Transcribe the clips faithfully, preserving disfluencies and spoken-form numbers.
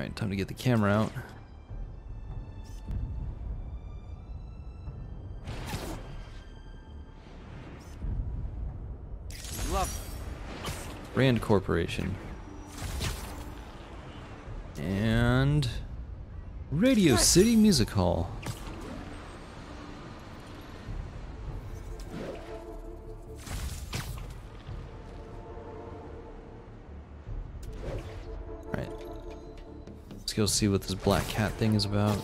Alright, time to get the camera out. Rand Corporation. And Radio City Music Hall. Alright. Let's go see what this black cat thing is about.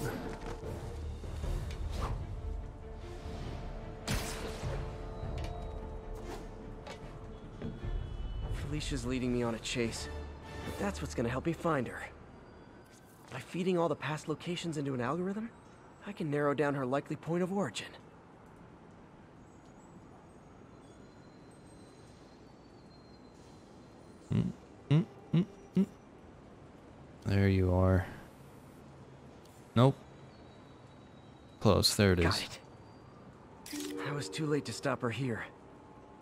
She's leading me on a chase. That's what's gonna help me find her. By feeding all the past locations into an algorithm, I can narrow down her likely point of origin. Mm, mm, mm, mm. There you are. Nope. Close, there it is. Got it. I was too late to stop her here.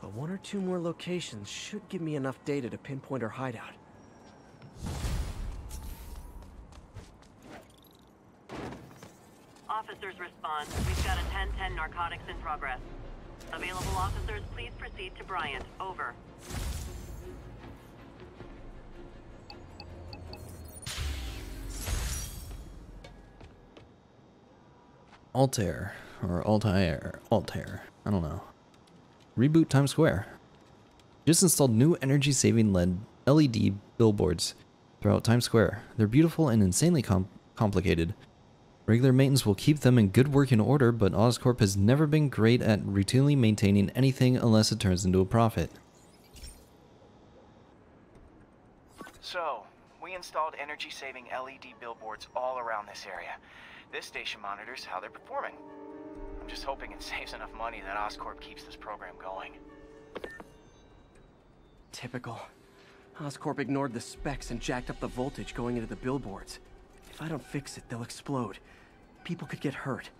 But one or two more locations should give me enough data to pinpoint her hideout. Officers respond. We've got a ten ten narcotics in progress. Available officers, please proceed to Bryant. Over. Altair. Or Altair. Altair. I don't know. Reboot Times Square. Just installed new energy-saving L E D billboards throughout Times Square. They're beautiful and insanely com complicated. Regular maintenance will keep them in good working order, but Oscorp has never been great at routinely maintaining anything unless it turns into a profit. So, we installed energy-saving L E D billboards all around this area. This station monitors how they're performing. I'm just hoping it saves enough money that Oscorp keeps this program going. Typical. Oscorp ignored the specs and jacked up the voltage going into the billboards. If I don't fix it, they'll explode. People could get hurt.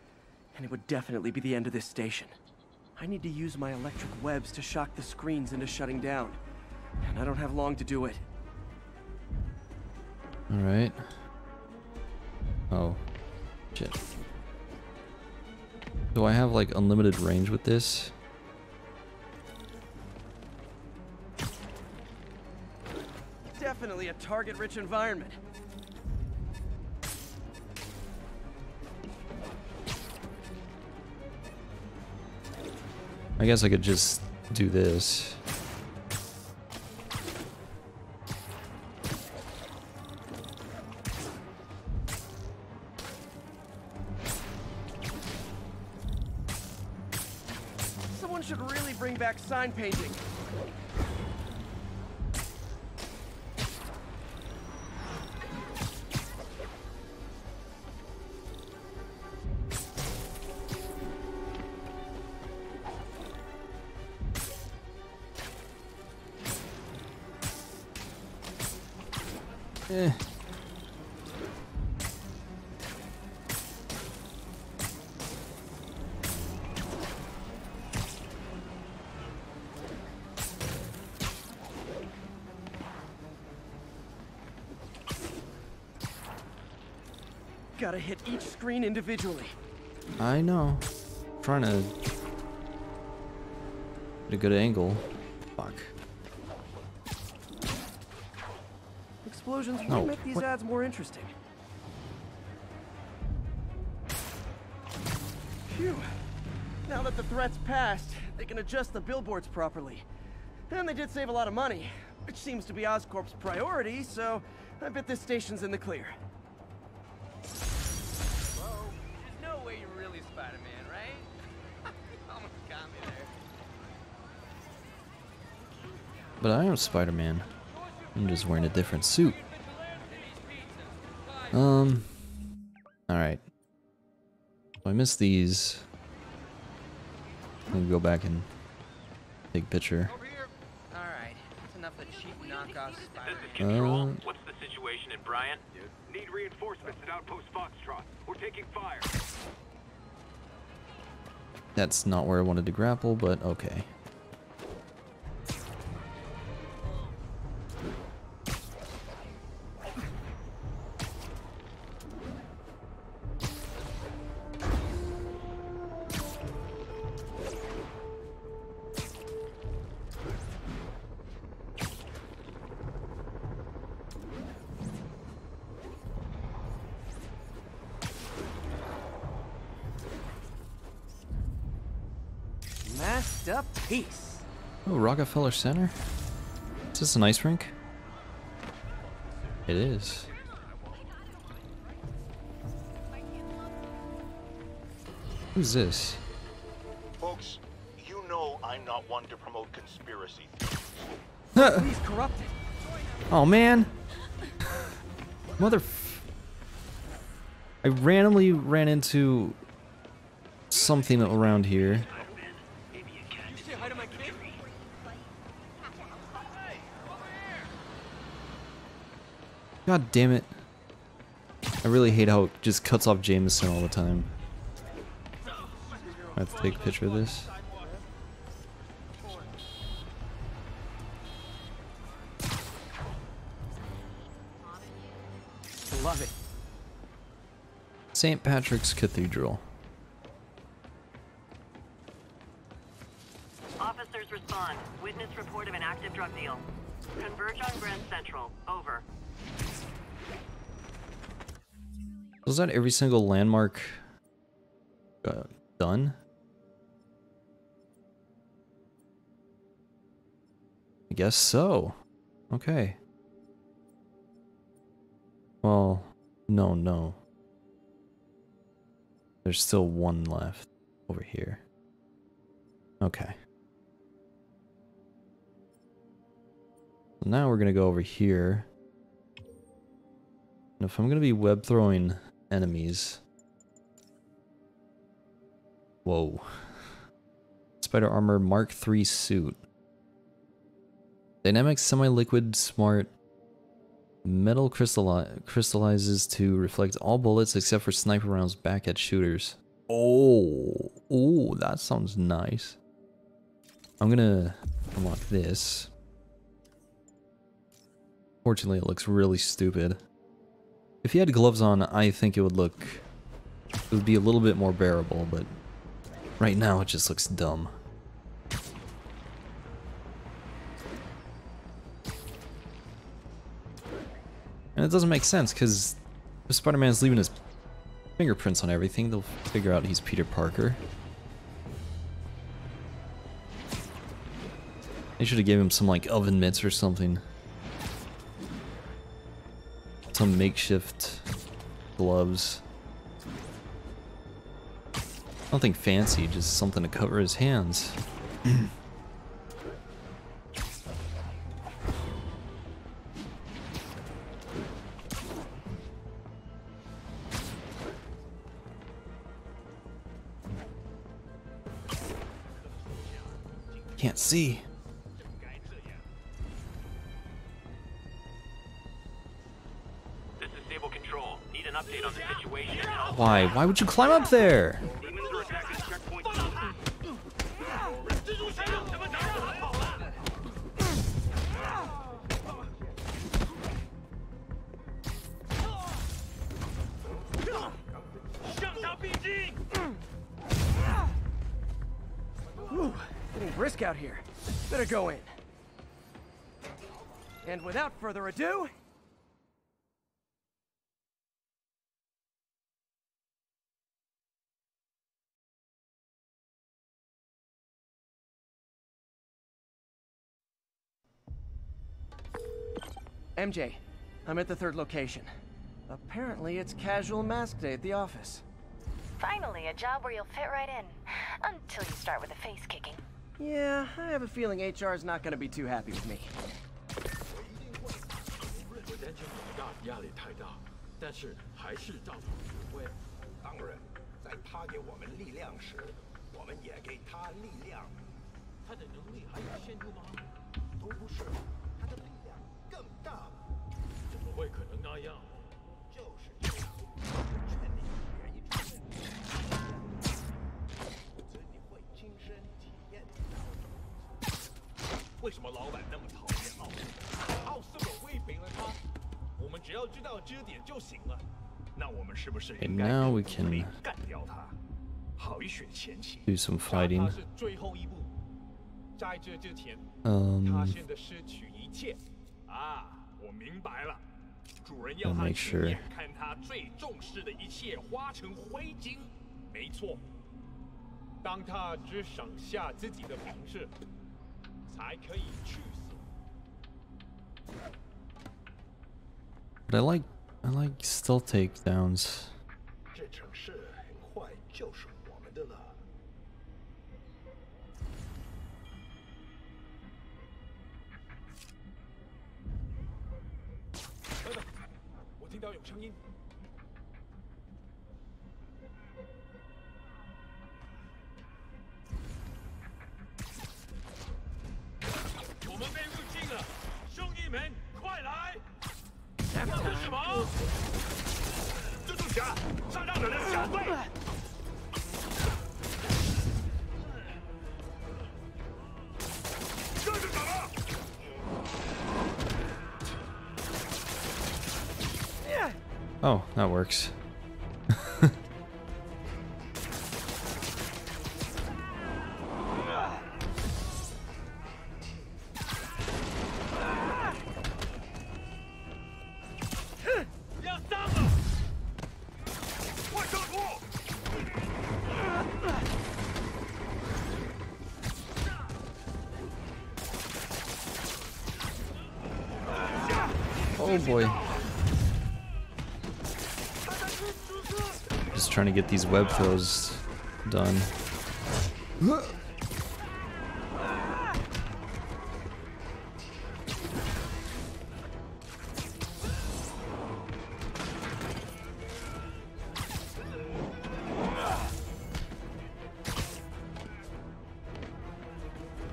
And it would definitely be the end of this station. I need to use my electric webs to shock the screens into shutting down. And I don't have long to do it. Alright. Oh. Shit. Do I have, like, unlimited range with this? Definitely a target-rich environment. I guess I could just do this. Sign painting. Eh. Gotta hit each screen individually. I know. I'm trying to get a good angle. Fuck. Explosions no. will make these what? ads more interesting. Phew. Now that the threat's passed, they can adjust the billboards properly. And they did save a lot of money, which seems to be Oscorp's priority, so I bet this station's in the clear. Spider-Man, right? Almost got me there. But I am Spider-Man. I'm just wearing a different suit. Um. Alright. So I missed these. Let me go back and take a picture. Alright. That's enough of cheap knockoff Spider-Man. What's the situation in Bryant? Need reinforcements at Outpost Foxtrot. We're taking fire. That's not where I wanted to grapple, but okay. picked up peace. Oh, Rockefeller Center? Is this an ice rink? It is. Who's this? Folks, you know I'm not one to promote conspiracy theories. He's corrupted. Oh man. Mother f I randomly ran into something around here. God damn it. I really hate how it just cuts off Jameson all the time. I have to take a picture of this. Love it. Saint Patrick's Cathedral. Officers respond. Witness report of an active drug deal. Converge on Grand Central. Over. Was that every single landmark uh, done? I guess so. Okay. Well, no, no. There's still one left over here. Okay. Now we're gonna go over here. And if I'm gonna be web throwing enemies. Whoa. Spider Armor Mark three suit. Dynamic semi-liquid smart. Metal crystalli- crystallizes to reflect all bullets except for sniper rounds back at shooters. Oh, ooh, that sounds nice. I'm gonna unlock this. Fortunately, it looks really stupid. If he had gloves on, I think it would look... It would be a little bit more bearable, but... Right now, it just looks dumb. And it doesn't make sense, because if Spider-Man's leaving his fingerprints on everything, they'll figure out he's Peter Parker. They should have given him some, like, oven mitts or something. Some makeshift gloves. Nothing fancy, just something to cover his hands. Can't see. This is stable control. Need an update on the situation. Why? Why would you climb up there? Risk out here. Better go in. And without further ado, M J, I'm at the third location. Apparently, it's casual mask day at the office. Finally, a job where you'll fit right in, until you start with a face kicking. Yeah, I have a feeling H R's not gonna be too happy with me. And now we can do some fighting. Um, I'll make sure. 当他只剩下自己的同志，才可以去死。But I like, I like still takedowns. 这城市很坏，就是我们的了。等等，我听到有声音。 Oh, that works. Oh boy. Just trying to get these web throws done.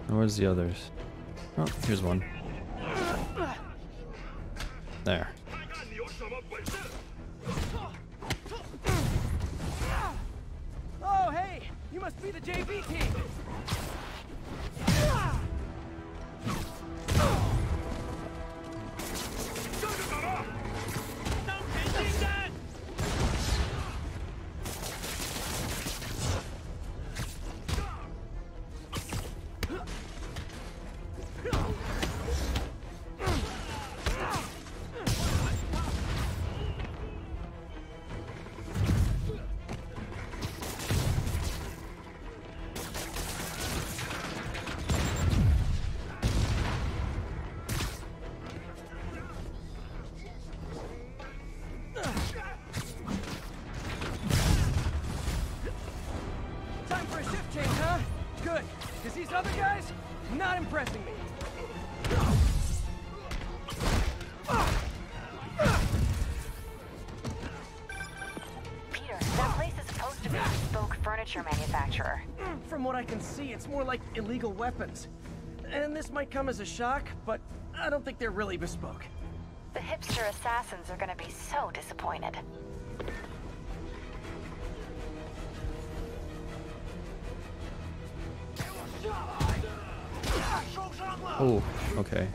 Where's the others? Oh, here's one. There. Oh, hey, you must be the J V king. Manufacturer. From what I can see, it's more like illegal weapons. And this might come as a shock, but I don't think they're really bespoke. The hipster assassins are gonna be so disappointed. Oh, okay.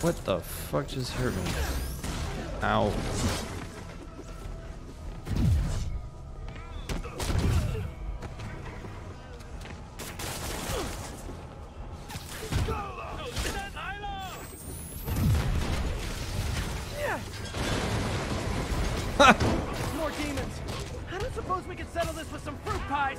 What the fuck just hurt me? Ow. More demons. I don't suppose we could settle this with some fruit pies.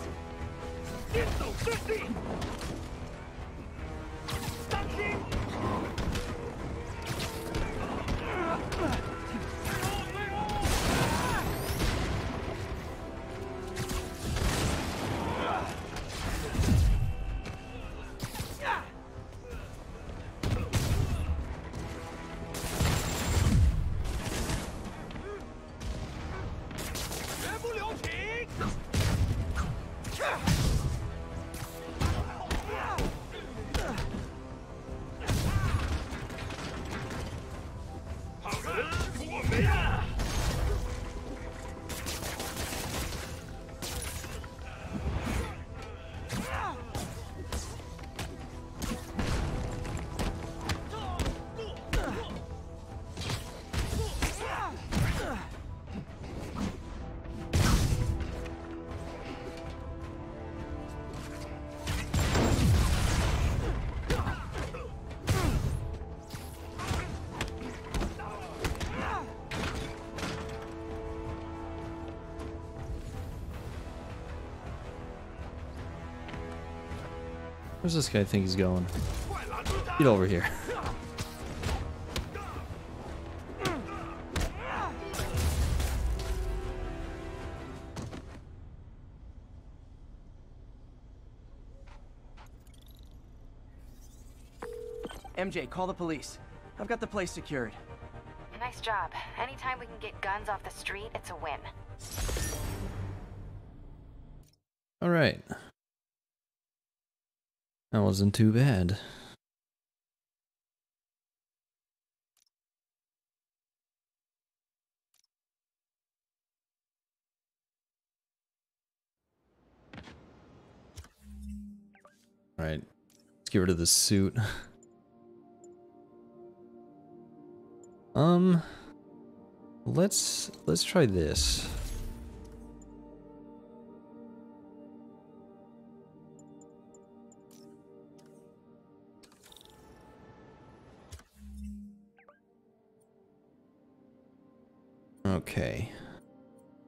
Where's this guy think he's going? Get over here. M J, call the police. I've got the place secured. Nice job. Anytime we can get guns off the street, it's a win. All right. That wasn't too bad. All right, let's get rid of this suit. um, let's let's try this. Okay,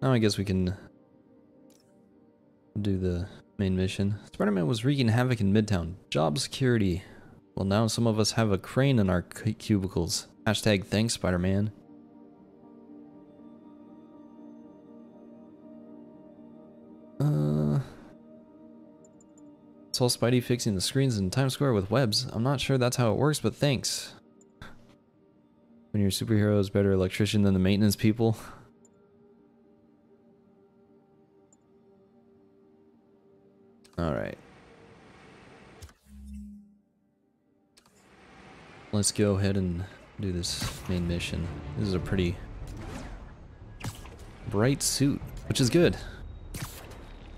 now I guess we can do the main mission. Spider-Man was wreaking havoc in Midtown. Job security. Well, now some of us have a crane in our cubicles. Hashtag thanks, Spider-Man. Uh, it's all Spidey fixing the screens in Times Square with webs. I'm not sure that's how it works, but thanks. When your superhero is better electrician than the maintenance people. Alright. Let's go ahead and do this main mission. This is a pretty bright suit, which is good.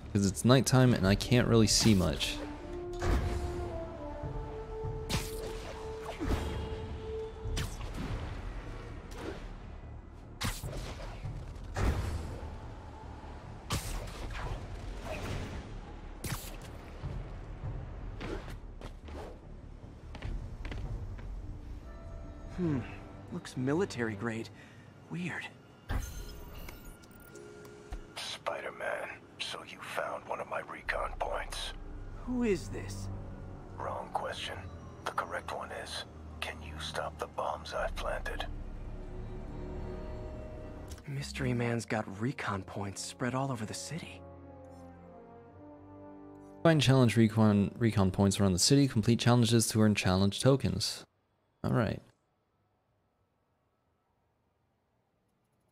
Because it's nighttime and I can't really see much. Hmm, looks military grade. Weird. Spider-Man, so you found one of my recon points. Who is this? Wrong question. The correct one is, can you stop the bombs I've planted? Mystery Man's got recon points spread all over the city. Find challenge recon, recon points around the city. Complete challenges to earn challenge tokens. All right.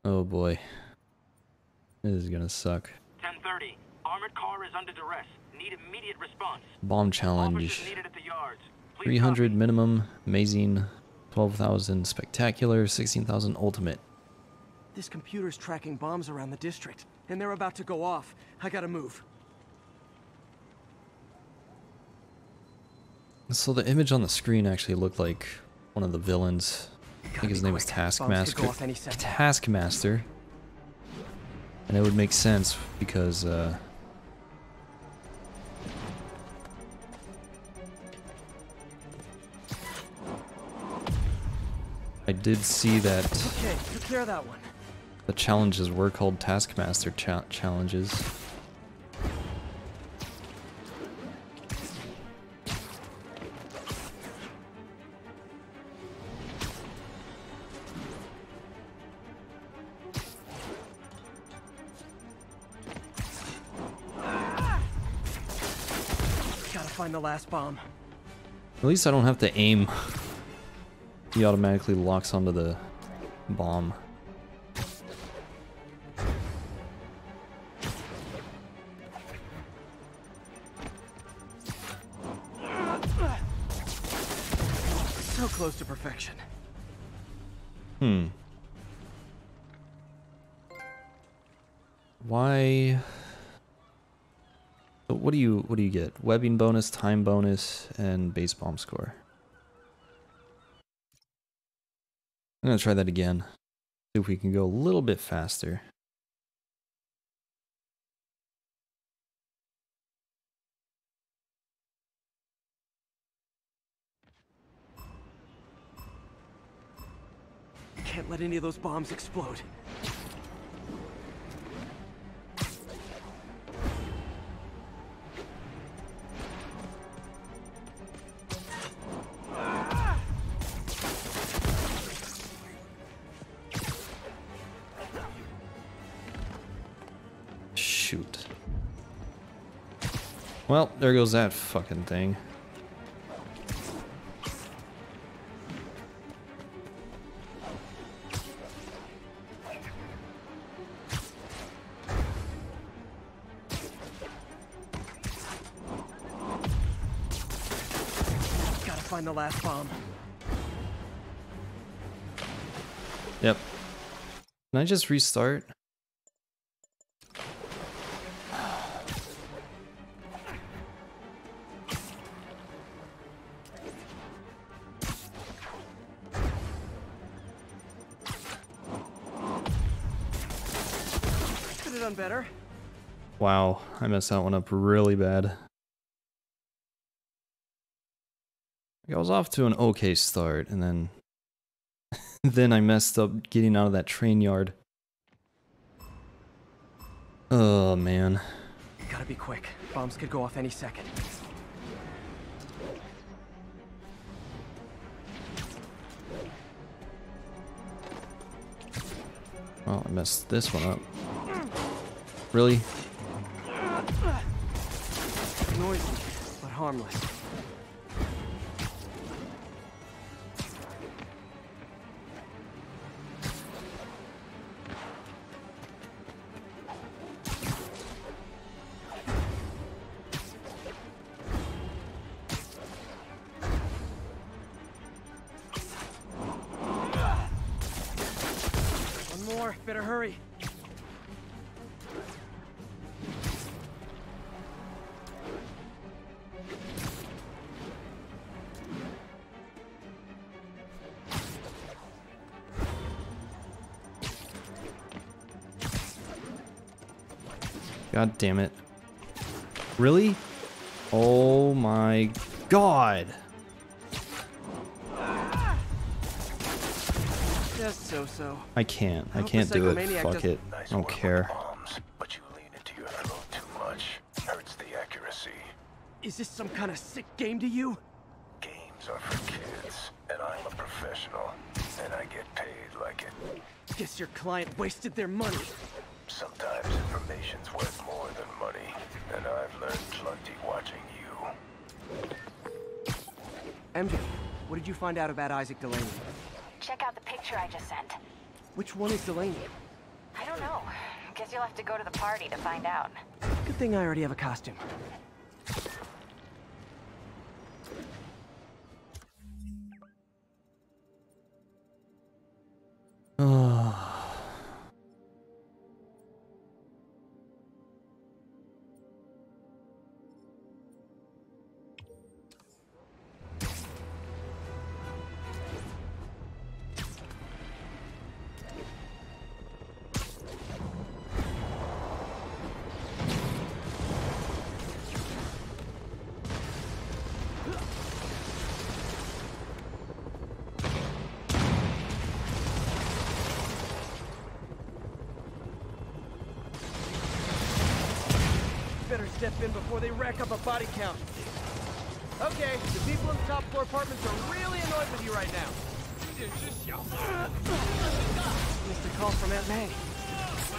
Oh boy, this is gonna suck. ten thirty, armored car is under duress. Need immediate response. Bomb challenge. At the yards. three hundred copy. Minimum, amazing, twelve thousand spectacular, sixteen thousand ultimate. This computer's tracking bombs around the district, and they're about to go off. I gotta move. So the image on the screen actually looked like one of the villains. I think his name was Taskmaster. Taskmaster. And it would make sense because, uh... I did see that... Okay, you clear that one. The challenges were called Taskmaster cha challenges. The last bomb. At least I don't have to aim. He automatically locks onto the bomb. So close to perfection. Hmm. Why? So what do you what do you get? Webbing bonus, time bonus, and base bomb score. I'm gonna try that again. See if we can go a little bit faster. Can't let any of those bombs explode. Shoot. Well, there goes that fucking thing. The last bomb. Yep. Can I just restart? Could have done better. Wow, I messed that one up really bad. I was off to an okay start, and then then I messed up getting out of that train yard. Oh man. Gotta be quick. Bombs could go off any second. Well, I messed this one up. Really? Noisy, but harmless. Better hurry. God damn it. Really? Oh my god. So, so. I can't. I, I can't do it. Fuck it. Nice I don't care. Bombs, but you lean into your throat too much. Hurts the accuracy. Is this some kind of sick game to you? Games are for kids, and I'm a professional, and I get paid like it. Guess your client wasted their money. Sometimes information's worth more than money, and I've learned plenty watching you. M J, what did you find out about Isaac Delaney? Check out the picture I just sent. Which one is Delaney? I don't know. Guess you'll have to go to the party to find out. Good thing I already have a costume. Step in before they rack up a body count. Okay, the people in the top floor apartments are really annoyed with you right now. Missed a call from Aunt May.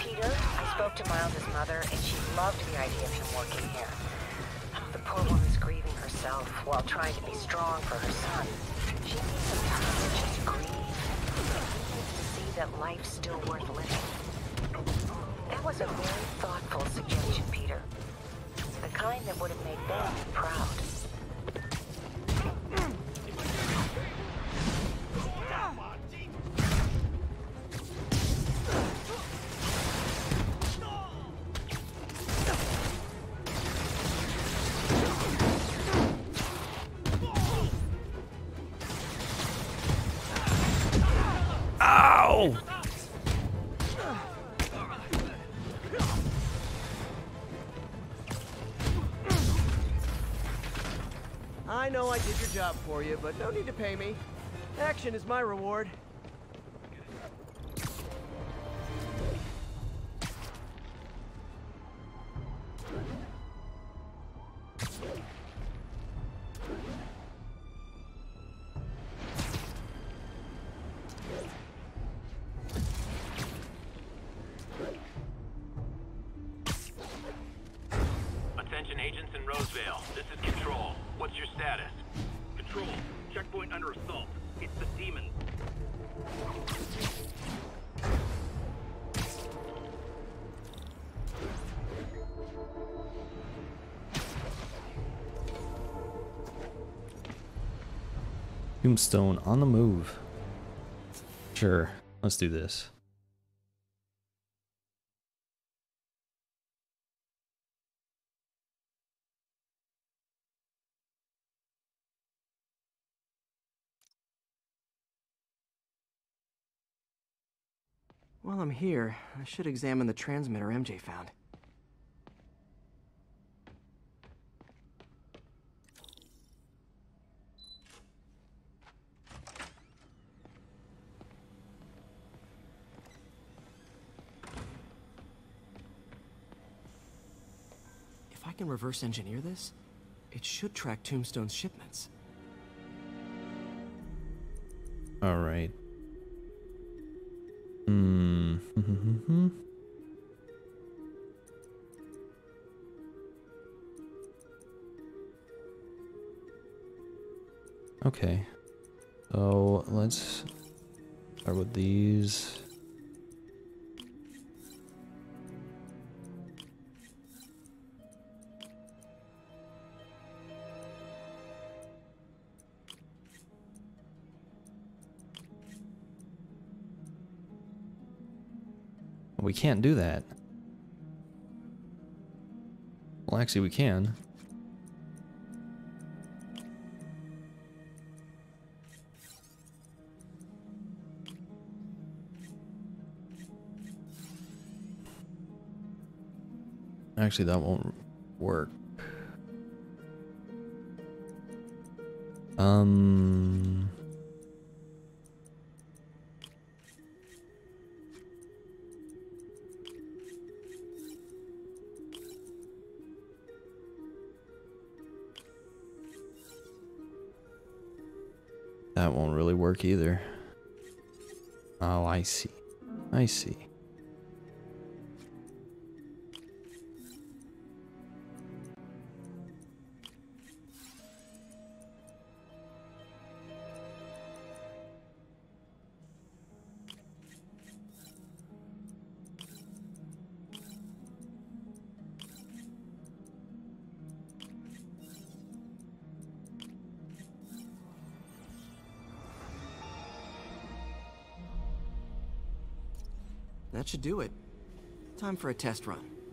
Peter, I spoke to Miles' mother, and she loved the idea of him working here. The poor woman's grieving herself while trying to be strong for her son. She needs some time to just grieve. To see that life's still worth living. That was a very thoughtful suggestion, Peter. The kind that would have made Ben proud. No! I know I did your job for you, but no need to pay me. Action is my reward. Tombstone on the move. Sure, let's do this. While I'm here, I should examine the transmitter M J found. I can reverse engineer this. It should track Tombstone's shipments. All right. Hmm. Okay. So let's start with these. We can't do that. Well, actually, we can. Actually, that won't work. Um... That won't really work either. Oh, I see. I see. That should do it. Time for a test run.